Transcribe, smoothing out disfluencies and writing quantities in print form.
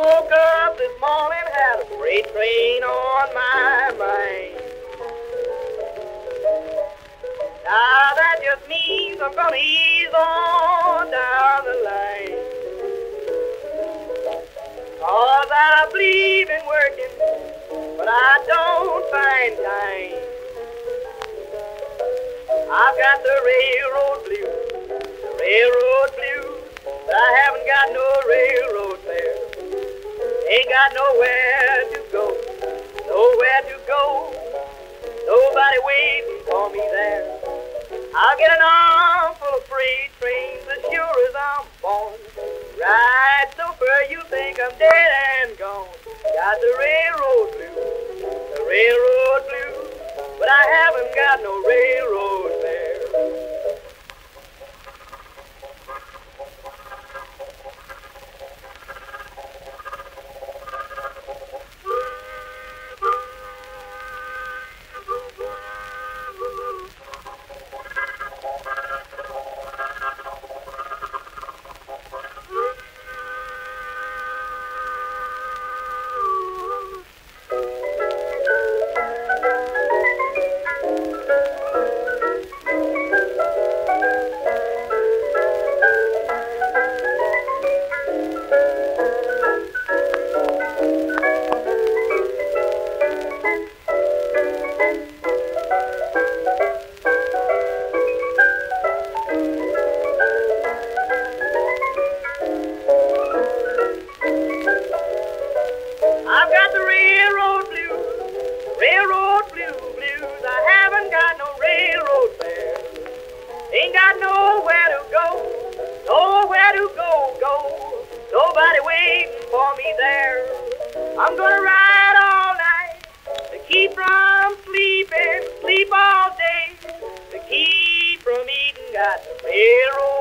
woke up this morning, had a freight train on my mind. Now that just means I'm gonna ease on down the line. All that I believe in working, but I don't find time. I've got the railroad blues, but I haven't got no railroad fare. Ain't got nowhere to go, nobody waiting for me there. I'll get an armful of freight trains as sure as I'm born. Ride so far you think I'm dead and gone. Got the railroad blues, but I haven't got no railroad fare. Sleep all day to keep from eating. Got the railroad.